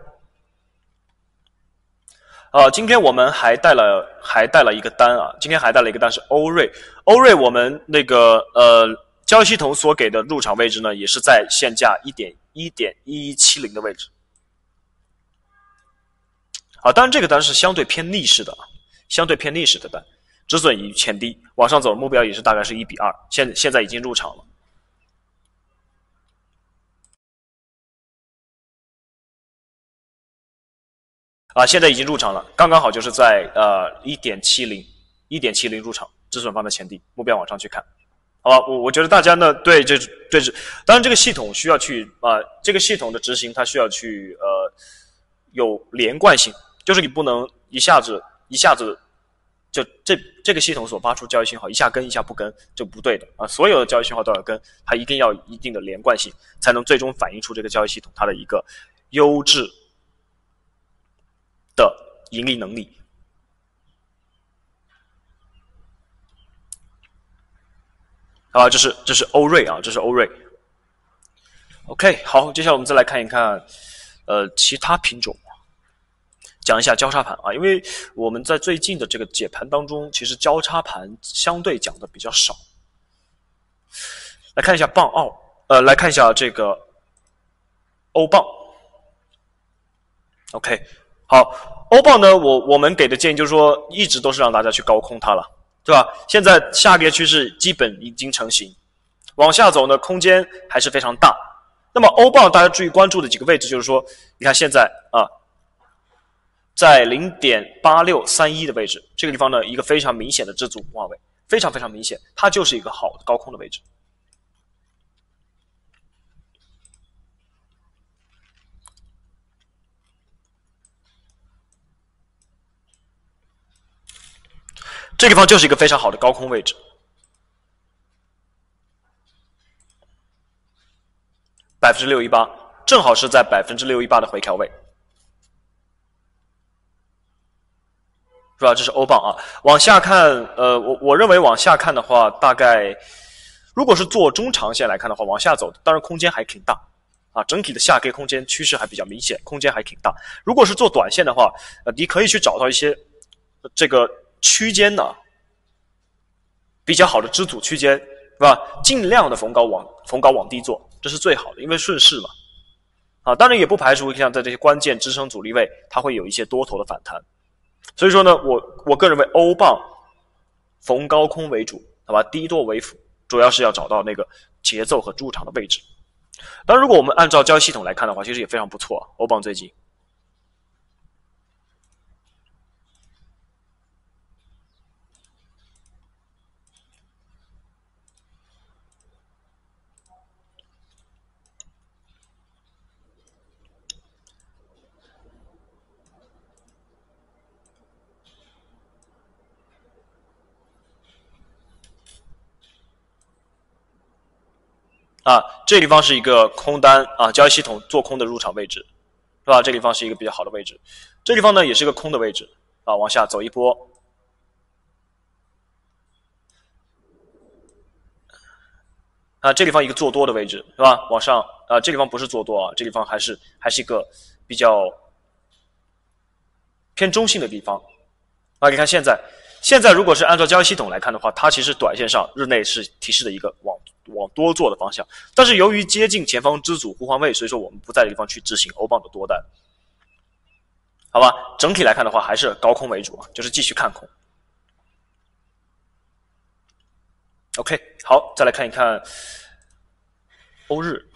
呃，今天我们还带了还带了一个单啊，今天还带了一个单是欧瑞，欧瑞我们那个呃交易系统所给的入场位置呢，也是在现价 一点一一七零 的位置啊，当然这个单是相对偏逆势的，相对偏逆势的单，止损于前低，往上走的目标也是大概是一比二，现现在已经入场了。啊，现在已经入场了，刚刚好就是在呃 一点七零 一点七零 入场，止损放在前低，目标往上去看，好吧？我我觉得大家呢对这对这，当然这个系统需要去啊、呃，这个系统的执行它需要去呃有连贯性，就是你不能一下子一下子就这这个系统所发出交易信号一下跟一下不跟，这不对的啊，所有的交易信号都要跟，它一定要一定的连贯性，才能最终反映出这个交易系统它的一个优质的盈利能力。啊，这是这是欧瑞啊，这是欧瑞。OK， 好，接下来我们再来看一看，呃，其他品种，讲一下交叉盘啊，因为我们在最近的这个解盘当中，其实交叉盘相对讲的比较少。来看一下镑澳，呃，来看一下这个欧镑。OK。好，欧镑呢，我我们给的建议就是说，一直都是让大家去高空它了，对吧？现在下跌趋势基本已经成型，往下走呢，空间还是非常大。那么欧镑大家注意关注的几个位置，就是说，你看现在啊，在 零点八六三一 的位置，这个地方呢，一个非常明显的支足挂位，非常非常明显，它就是一个好的高空的位置。 这个地方就是一个非常好的高空位置， 百分之六点一八 正好是在 百分之六点一八 的回调位，是吧？这是欧镑啊。往下看，呃，我我认为往下看的话，大概如果是做中长线来看的话，往下走，当然空间还挺大啊，整体的下跌空间趋势还比较明显，空间还挺大。如果是做短线的话，呃，你可以去找到一些、呃、这个。 区间呢比较好的支阻区间是吧？尽量的逢高往逢高往低做，这是最好的，因为顺势嘛。啊，当然也不排除像在这些关键支撑阻力位，它会有一些多头的反弹。所以说呢，我我个人认为欧镑逢高空为主，好吧，低多为辅，主要是要找到那个节奏和入场的位置。当然，如果我们按照交易系统来看的话，其实也非常不错啊，欧镑最近。 啊，这地方是一个空单啊，交易系统做空的入场位置，是吧？这地方是一个比较好的位置，这地方呢也是一个空的位置啊，往下走一波，啊，这地方一个做多的位置，是吧？往上啊，这地方不是做多啊，这地方还是还是一个比较偏中性的地方啊。你看现在，现在如果是按照交易系统来看的话，它其实短线上日内是提示的一个往。 往多做的方向，但是由于接近前方支阻互换位，所以说我们不在这地方去执行欧镑的多单，好吧？整体来看的话，还是高空为主啊，就是继续看空。OK， 好，再来看一看欧日。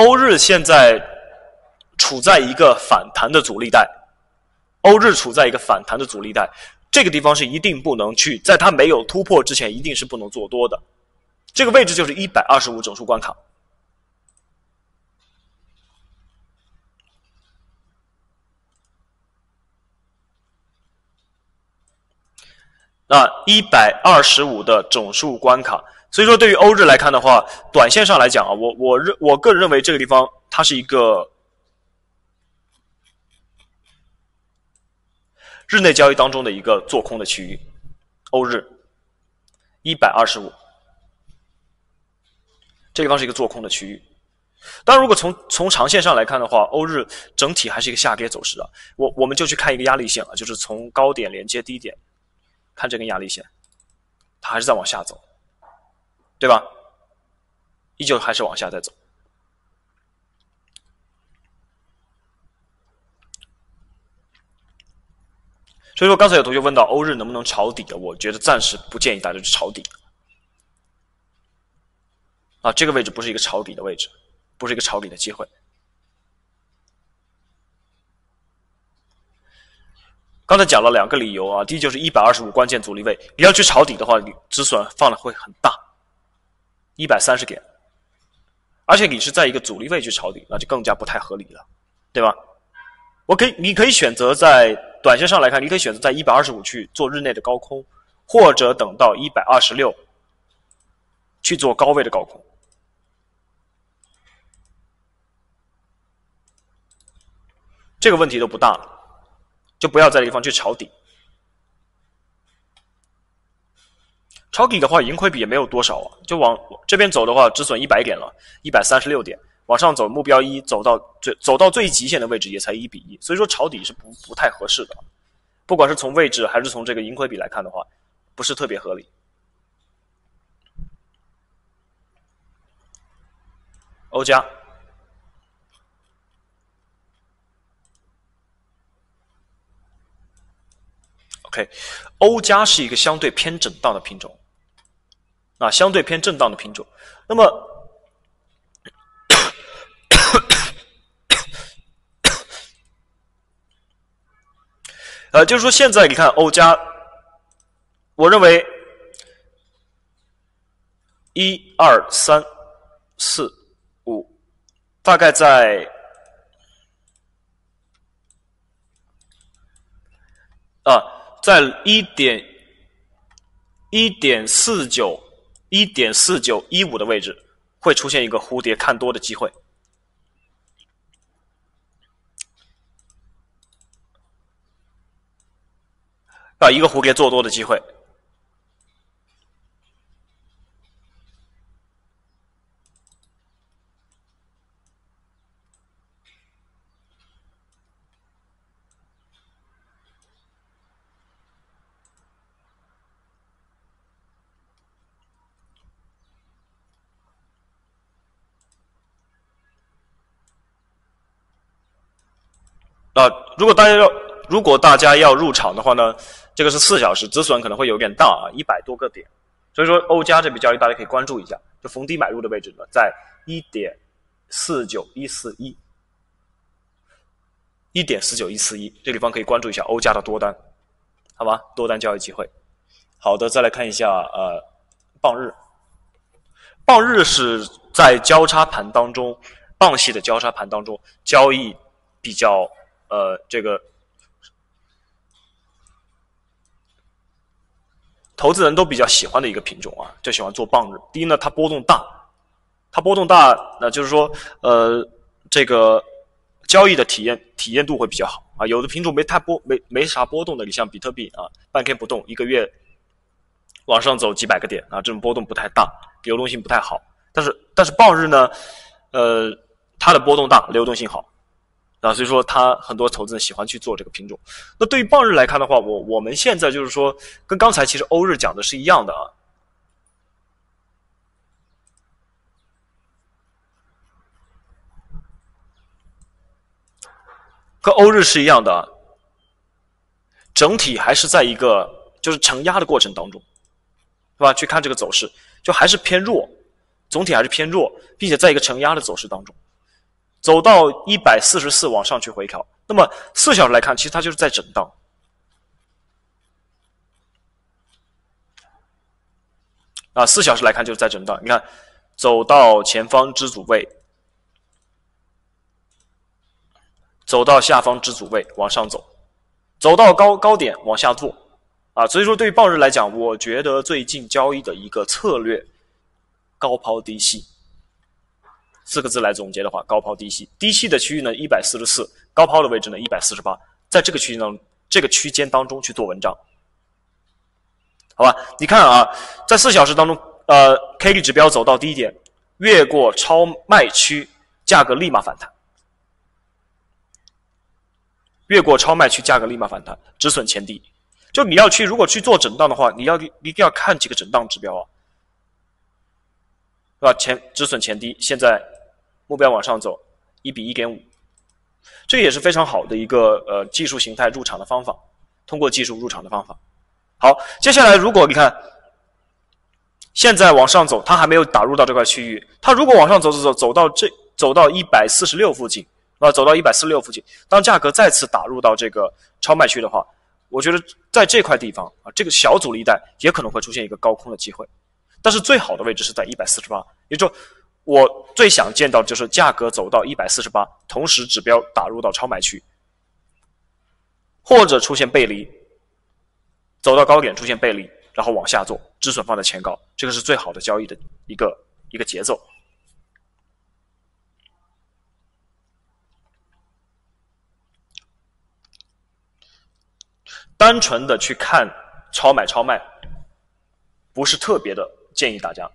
欧日现在处在一个反弹的阻力带，欧日处在一个反弹的阻力带，这个地方是一定不能去，在它没有突破之前，一定是不能做多的。这个位置就是一百二十五整数关卡。那一百二十五的整数关卡。 所以说，对于欧日来看的话，短线上来讲啊，我我认我个人认为这个地方它是一个日内交易当中的一个做空的区域，欧日一百二十五，这个地方是一个做空的区域。当然，如果从从长线上来看的话，欧日整体还是一个下跌走势的。我我们就去看一个压力线啊，就是从高点连接低点，看这根压力线，它还是在往下走。 对吧？依旧还是往下再走。所以说，刚才有同学问到欧日能不能抄底的，我觉得暂时不建议大家去抄底。啊，这个位置不是一个抄底的位置，不是一个抄底的机会。刚才讲了两个理由啊，第一就是一百二十五关键阻力位，你要去抄底的话，你止损放的会很大。 一百三十点，而且你是在一个阻力位去抄底，那就更加不太合理了，对吧？我可以，你可以选择在短线上来看，你可以选择在一百二十五去做日内的高空，或者等到一百二十六去做高位的高空。这个问题都不大了，就不要在这地方去抄底。抄底的话盈亏比也没有多少啊，就往这边走的话止损一百点了 ,一百三十六 点，往上走目标一走到最走到最极限的位置也才一比一，所以说抄底是不不太合适的，不管是从位置还是从这个盈亏比来看的话不是特别合理。欧加OK， 欧加是一个相对偏震荡的品种，啊，相对偏震荡的品种。那么，呃，就是说现在你看欧加，我认为一二三四五，大概在。啊，在 一点四九、一点四九一五 的位置会出现一个蝴蝶看多的机会。啊，一个蝴蝶做多的机会。呃，如果大家要如果大家要入场的话呢，这个是四小时，止损可能会有点大啊，一百多个点，所以说欧加这笔交易大家可以关注一下，就逢低买入的位置呢，在 一点四九一四一 一点四九一四一 这地方可以关注一下欧加的多单，好吧，多单交易机会。好的，再来看一下呃棒日，棒日是在交叉盘当中，棒系的交叉盘当中交易比较。呃，这个投资人都比较喜欢的一个品种啊，就喜欢做棒日。第一呢，它波动大，它波动大，那就是说，呃，这个交易的体验体验度会比较好啊。有的品种没太波没没啥波动的，你像比特币啊，半天不动，一个月往上走几百个点啊，这种波动不太大，流动性不太好。但是但是棒日呢，呃，它的波动大，流动性好。啊，所以说他很多投资人喜欢去做这个品种。那对于棒日来看的话，我我们现在就是说，跟刚才其实欧日讲的是一样的啊。跟欧日是一样的啊，整体还是在一个就是承压的过程当中，是吧？去看这个走势，就还是偏弱，总体还是偏弱，并且在一个承压的走势当中。走到一百四十四往上去回调，那么四小时来看，其实它就是在震荡，啊，四小时来看就是在震荡。你看，走到前方支阻位，走到下方支阻位往上走，走到高高点往下做，啊，所以说对于棒日来讲，我觉得最近交易的一个策略，高抛低吸。四个字来总结的话，高抛低吸，低吸的区域呢一百四十四，高抛的位置呢一百四十八，在这个区域当这个区间当中去做文章，好吧？你看啊，在四小时当中，呃 ，K D 指标走到低点，越过超卖区，价格立马反弹，越过超卖区，价格立马反弹，止损前低。就你要去，如果去做震荡的话，你要一定要看几个震荡指标啊，是吧？前止损前低，现在。目标往上走 一比一点五， 这也是非常好的一个呃技术形态入场的方法，通过技术入场的方法。好，接下来如果你看现在往上走，它还没有打入到这块区域，它如果往上走走走走到这走到一百四十六附近啊，走到一百四十六附近，当价格再次打入到这个超卖区的话，我觉得在这块地方啊，这个小阻力带也可能会出现一个高空的机会，但是最好的位置是在一百四十八，也就是说我最想见到就是价格走到一百四十八，同时指标打入到超买区，或者出现背离，走到高点出现背离，然后往下做，止损放在前高，这个是最好的交易的一个一个节奏。单纯的去看超买超卖，不是特别的建议大家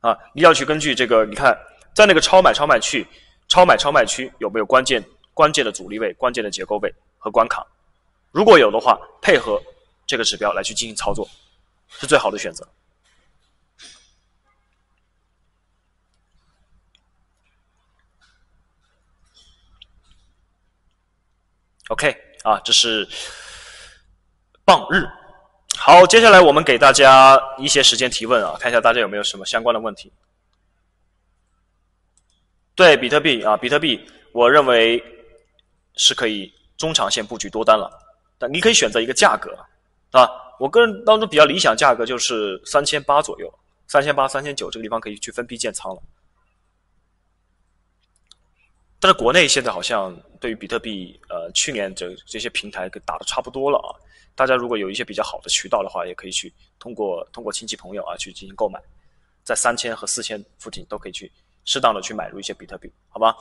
啊，你要去根据这个，你看在那个超买超卖区、超买超卖区有没有关键关键的阻力位、关键的结构位和关卡？如果有的话，配合这个指标来去进行操作，是最好的选择。OK， 啊，这是棒日。好，接下来我们给大家一些时间提问啊，看一下大家有没有什么相关的问题。对比特币啊，比特币我认为是可以中长线布局多单了，但你可以选择一个价格啊。我个人当中比较理想价格就是三千八左右， 三千八、三千九这个地方可以去分批建仓了。但是国内现在好像对于比特币，呃，去年这这些平台给打的差不多了啊。大家如果有一些比较好的渠道的话，也可以去通过通过亲戚朋友啊去进行购买，在三千和四千附近都可以去适当的去买入一些比特币，好吧？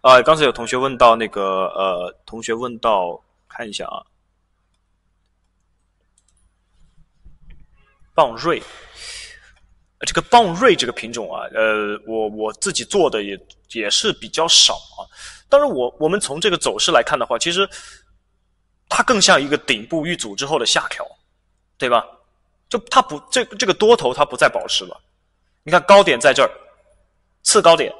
啊、呃，刚才有同学问到那个，呃，同学问到，看一下啊，棒瑞，这个棒瑞这个品种啊，呃，我我自己做的也也是比较少啊。当然我，我我们从这个走势来看的话，其实它更像一个顶部遇阻之后的下调，对吧？就它不，这这个多头它不再保持了。你看高点在这儿，次高点，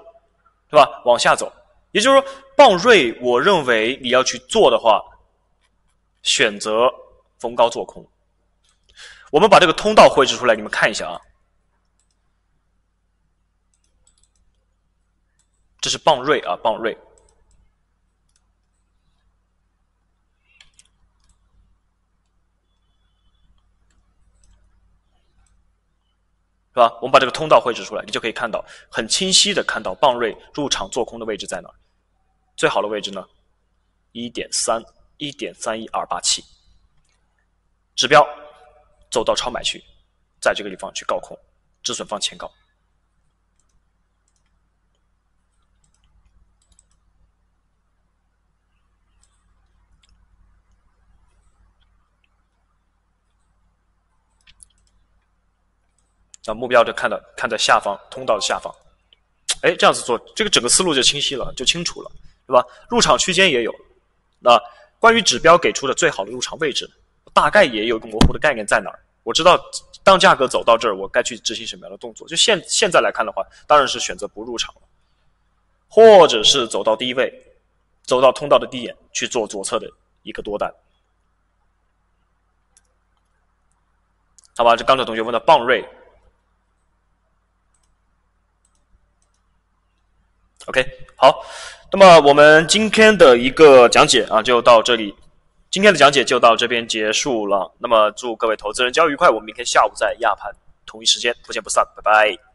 对吧？往下走。也就是说，棒瑞，我认为你要去做的话，选择逢高做空。我们把这个通道绘制出来，你们看一下啊。这是棒瑞啊，棒瑞。是吧？我们把这个通道绘制出来，你就可以看到很清晰的看到棒瑞入场做空的位置在哪儿。最好的位置呢 ，一点三一二八七 指标走到超买区，在这个地方去高空，止损放前高。那目标就看到看在下方通道的下方，哎，这样子做，这个整个思路就清晰了，就清楚了，对吧？入场区间也有，那关于指标给出的最好的入场位置，大概也有一个模糊的概念在哪儿。我知道当价格走到这儿，我该去执行什么样的动作。就现现在来看的话，当然是选择不入场了，或者是走到低位，走到通道的低点去做左侧的一个多单。好吧，这刚才同学问的棒瑞。OK， 好，那么我们今天的一个讲解啊，就到这里，今天的讲解就到这边结束了。那么祝各位投资人交易愉快，我们明天下午在亚盘同一时间不见不散，拜拜。